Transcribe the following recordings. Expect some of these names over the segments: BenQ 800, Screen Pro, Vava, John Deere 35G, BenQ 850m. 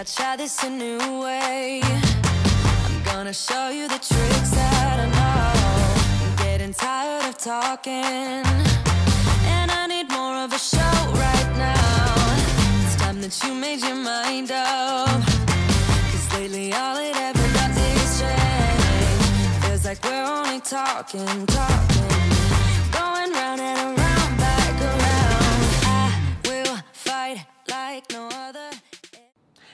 I'll try this a new way. I'm gonna show you the tricks that I know. I'm getting tired of talking, and I need more of a show right now. It's time that you made your mind up, 'cause lately all it ever does is change. Feels like we're only talking, going round and around, back around. I will fight like no other.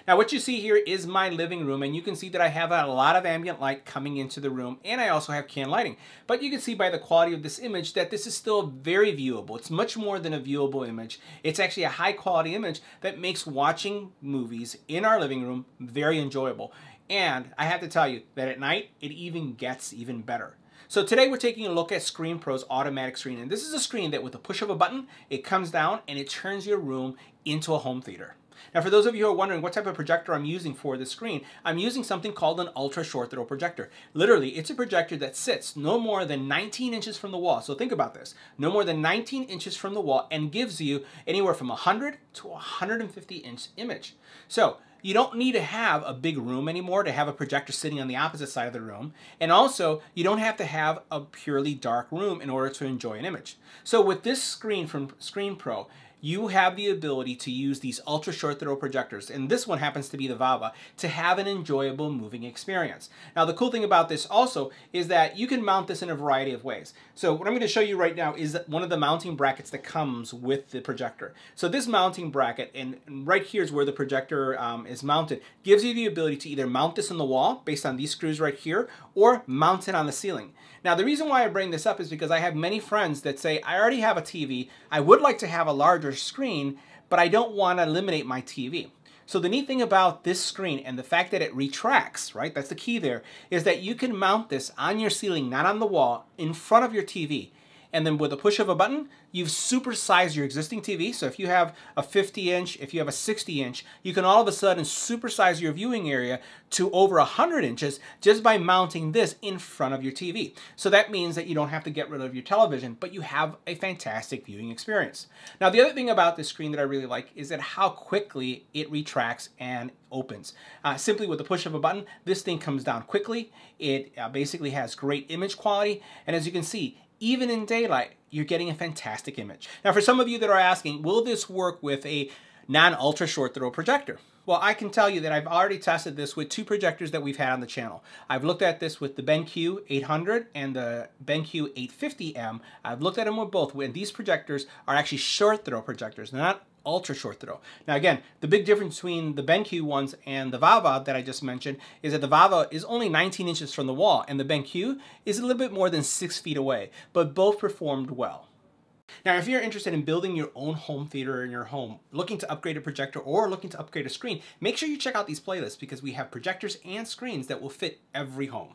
Now what you see here is my living room, and you can see that I have a lot of ambient light coming into the room, and I also have can lighting. But you can see by the quality of this image that this is still very viewable. It's much more than a viewable image. It's actually a high quality image that makes watching movies in our living room very enjoyable. And I have to tell you that at night, it even gets even better. So today we're taking a look at Screen Pro's automatic screen, and this is a screen that with the push of a button, it comes down and it turns your room into a home theater. Now for those of you who are wondering what type of projector I'm using for the screen, I'm using something called an ultra short throw projector. Literally, it's a projector that sits no more than 19 inches from the wall. So think about this, no more than 19 inches from the wall, and gives you anywhere from 100 to 150 inch image. So you don't need to have a big room anymore to have a projector sitting on the opposite side of the room. And also, you don't have to have a purely dark room in order to enjoy an image. So with this screen from Screen Pro, you have the ability to use these ultra short throw projectors, and this one happens to be the Vava, to have an enjoyable moving experience. Now the cool thing about this also is that you can mount this in a variety of ways. So what I'm going to show you right now is one of the mounting brackets that comes with the projector. So this mounting bracket, and right here is where the projector is mounted, gives you the ability to either mount this in the wall based on these screws right here, or mount it on the ceiling. Now the reason why I bring this up is because I have many friends that say, I already have a TV, I would like to have a larger screen, but I don't want to eliminate my TV. So the neat thing about this screen, and the fact that it retracts, right, that's the key there, is that you can mount this on your ceiling, not on the wall, in front of your TV. And then with the push of a button, you've supersized your existing TV. So if you have a 50 inch, if you have a 60 inch, you can all of a sudden supersize your viewing area to over 100 inches just by mounting this in front of your TV. So that means that you don't have to get rid of your television, but you have a fantastic viewing experience. Now, the other thing about this screen that I really like is that how quickly it retracts and opens. Simply with the push of a button, this thing comes down quickly. It basically has great image quality. And as you can see, even in daylight, you're getting a fantastic image. Now, for some of you that are asking, will this work with a non-ultra short throw projector? Well, I can tell you that I've already tested this with two projectors that we've had on the channel. I've looked at this with the BenQ 800 and the BenQ 850m. I've looked at them with both, and these projectors are actually short throw projectors, not ultra short throw. Now again, the big difference between the BenQ ones and the Vava that I just mentioned is that the Vava is only 19 inches from the wall, and the BenQ is a little bit more than 6 feet away, but both performed well. Now, if you're interested in building your own home theater in your home, looking to upgrade a projector or looking to upgrade a screen, make sure you check out these playlists, because we have projectors and screens that will fit every home.